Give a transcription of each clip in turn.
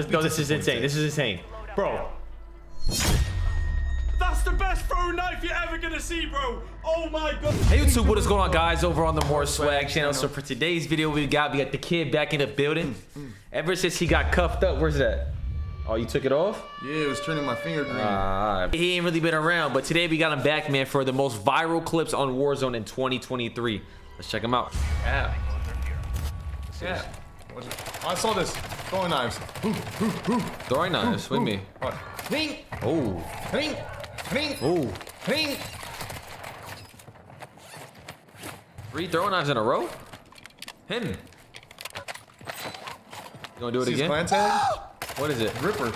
Let's go. This is insane. This is insane. Bro. That's the best throw knife you're ever gonna see, bro. Oh my god. Hey YouTube, what is going on, guys? Over on the More Swag channel. So for today's video, we got the kid back in the building. Ever since he got cuffed up, where's that? Oh, you took it off? Yeah, it was turning my finger green. He ain't really been around, but today we got him back, man, for the most viral clips on Warzone in 2023. Let's check him out. Yeah. Yeah. I saw this. Throwing knives. Throwing knives. With me. Oh. Oh. Three throwing knives in a row? Him. You gonna do it again? What is it? Gripper.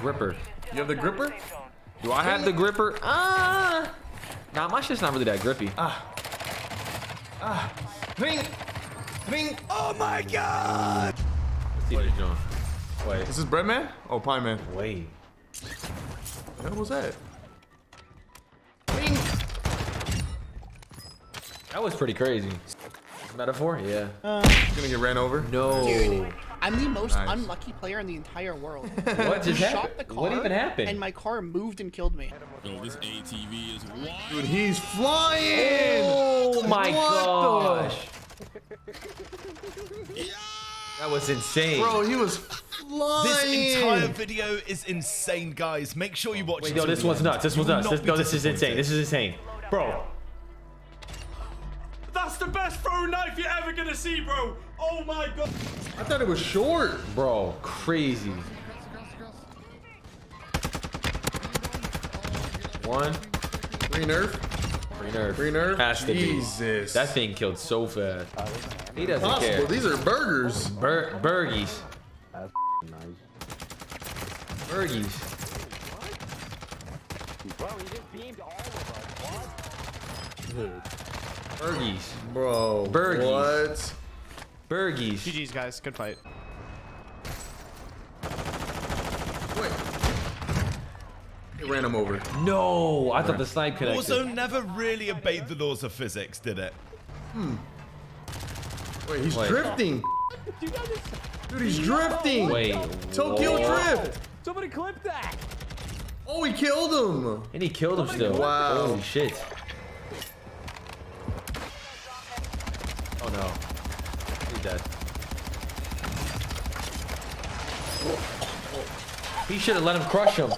Gripper. You have the gripper? Do I have the gripper? Ah. Nah, my shit's not really that grippy. Ah. Ah. Oh my god. Let's see what he's doing. Wait. Is this bread man? Oh, pie man. Wait. What the hell was that? Bing. That was pretty crazy. Metaphor? Yeah. Gonna get ran over? No. Dude, I'm the most unlucky player in the entire world. What just happened? What even happened? And my car moved and killed me. Yo, this ATV is wild. Dude, he's flying! Oh my gosh. That was insane, bro. He was flying. This entire video is insane, guys. Make sure you watch. Wait, yo, this one's nuts. This one's nuts. Let's go. This is insane. This is insane, bro. That's the best throw knife you're ever gonna see, bro. Oh my god. I thought it was short, bro. Crazy. One. Free nerf. Free nerve. Has to Jesus. Be. That thing killed so fast. He doesn't care. These are burgers. Burgies. That's nice. Burgies. Burgies. Bro. Burgies. What? Burgies. GG's, guys. Good fight. Ran him over. No, I thought the snipe connected. Also, never really obeyed the laws of physics, did it? Hmm. Wait, he's drifting. Dude, he's drifting. Wait. Tokyo drift. Somebody clip that. Oh, he killed him. And he killed him still. Wow. Holy shit. Oh no. He's dead. He should have let him crush him.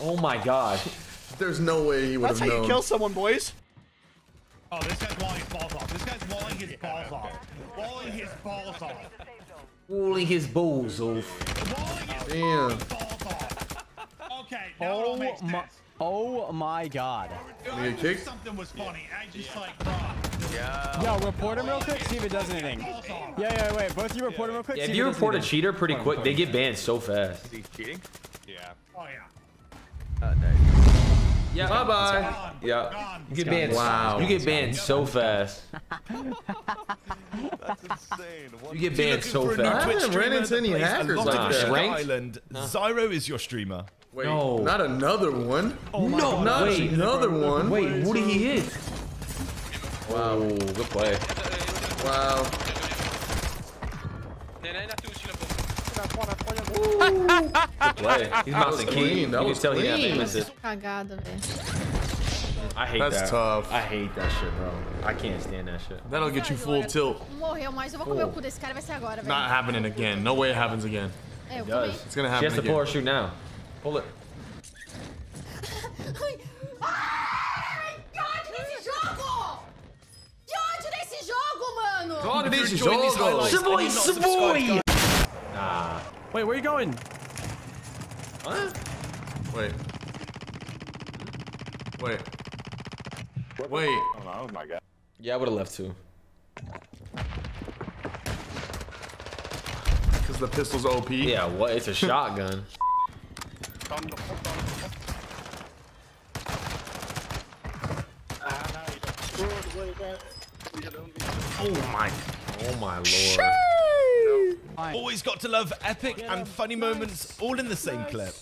Oh my gosh. There's no way he would have known. That's how you kill someone, boys. Oh, this guy's walling his balls off. This guy's walling his balls off. Walling his balls off. Walling his balls off. Damn. Okay, now it all makes sense. Oh my god. I knew something was funny. I just like, bro. Yo, report him real quick, see if it does anything. Yeah, wait. Both of you report him real quick. Yeah, if you report a cheater pretty quick, they get banned so fast. Is he cheating? Yeah. Oh, yeah. Yeah, bye bye. Yeah, you get banned. Wow, you get banned so fast. That's insane. You get banned so fast. I haven't ran into any hackers like that. Island. Zyro is your streamer. Wait, no, not another one. Oh my no, not wait, another one. Wait, who did he hit? Wow, good play. Wow. He's bouncing clean. That was telling him that. I hate that. That's tough. I hate that shit, bro. I can't stand that shit. That'll get you full tilt. Not happening again. No way it happens again. It does. It's gonna happen. She has to pull her shoe now. Pull it. God, this is Shaboy. Nah. Wait, where are you going? What? Wait. Oh my god. Yeah, I would have left too. Because the pistol's OP. Yeah, what? It's a shotgun. Oh my lord. Always got to love epic and funny moments all in the same clip.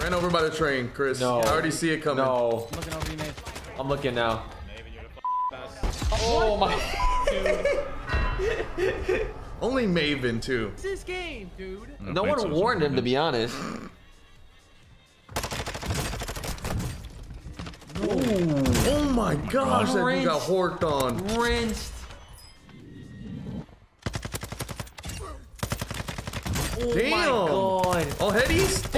Ran over by the train, Chris. No. I already see it coming. No. I'm looking over you, Maven. I'm looking now. Maven, you're the f***ing best. Oh my. Only Maven, too. It's this game, dude. No one warned him, to be honest. Oh my gosh, that dude got horked on. Rinsed. Oh damn. My god. Oh, headies.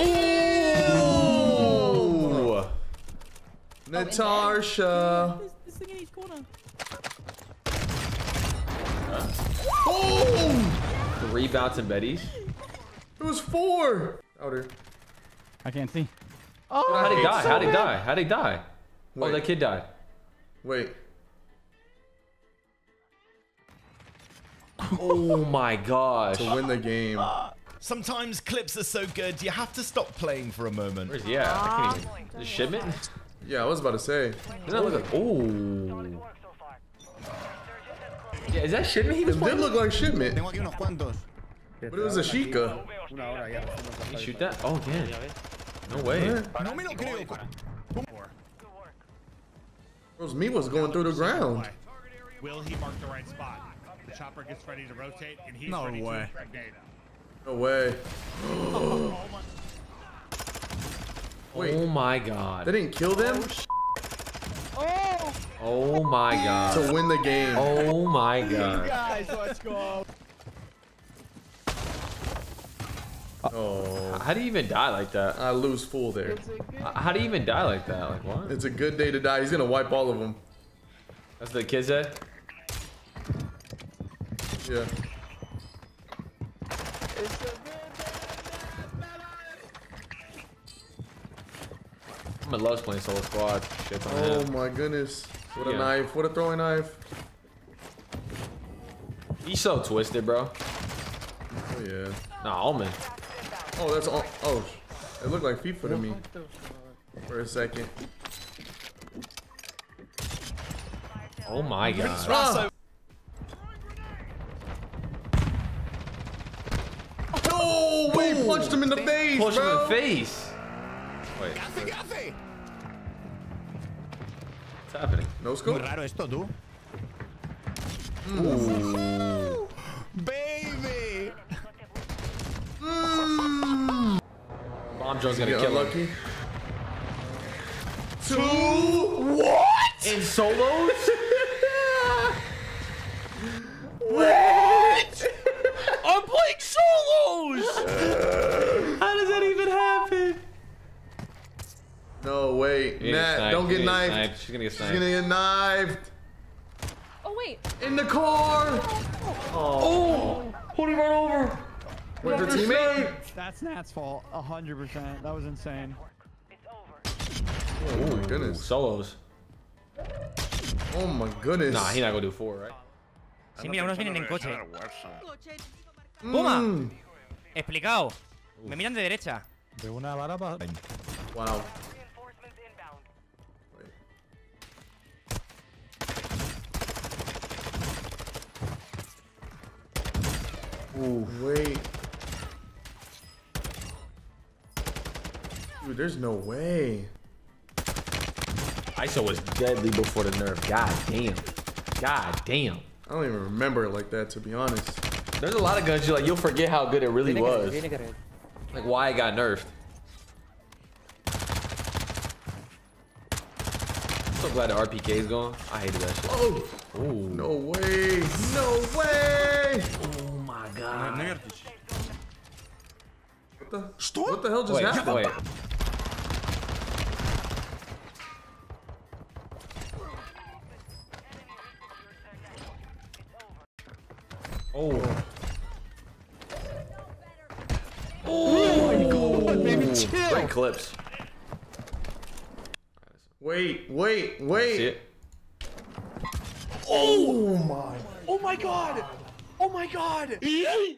Oh. Natasha. This thing in each corner. Oh! 3 bouts and Betty's. It was 4. Outer. I can't see. Oh, how'd he die? How'd he die? How'd he die? Wait. Oh, that kid died. Wait. Oh my gosh. To win the game. Sometimes clips are so good, you have to stop playing for a moment. Where's he at? I can't even. Is Shipment? Yeah, I was about to say. Doesn't that look like. Oh. Yeah, is that Shipment? He did look like Shipment. But it was a Sheikah. Can you shoot that? Oh, yeah. No way. Bro, me was going through the ground. Will he mark the right spot? The chopper gets ready to rotate, and he's ready to impregnate. No way. Wait. Oh my god. They didn't kill them? Oh, oh my god. To win the game. Oh my god. Guys, let's go. Oh. How do you even die like that? I lose fool there. How do you even die like that? Like what? It's a good day to die. He's gonna wipe all of them. That's the kid said. Yeah. I'm in love playing solo squad. Shit on oh him. My goodness! What a knife! What a throwing knife! He's so twisted, bro. Oh yeah. Nah, Almond. Oh, that's all. Oh, it looked like FIFA to me for a second. Oh my god. Ah. Oh, wait, punched him in the face, punched him in the face. Wait. What's happening? No scope? Ooh. Baby. Bomb Joe's gonna kill him. 2 What? In solos? What? I'm playing solos! How does that even happen? No, wait. Nat, don't get knifed. She's gonna get sniped. She's gonna get knifed. Oh, wait. In the car. Oh. Hold him right over. Wait for teammate. That's Nat's fault. 100%. That was insane. Oh, my goodness. Solos. Oh, my goodness. Nah, he's not gonna do 4, right? Mira, unos vienen en coche. Toma. Explicado. Me miran de derecha. De una vara para. Wow. Ooh, wait. Dude, there's no way. Iso was deadly before the nerf. God damn. God damn. I don't even remember it like that, to be honest. There's a lot of guns you'll forget how good it really was. Like why it got nerfed. I'm so glad the RPK is gone. I hated that shit. Oh, ooh. No way. No way. Oh my god. What the hell just happened? Wait. Oh. Oh my god, baby, chill. Great clips. Wait. Oh my god. Oh my god. Oh my god.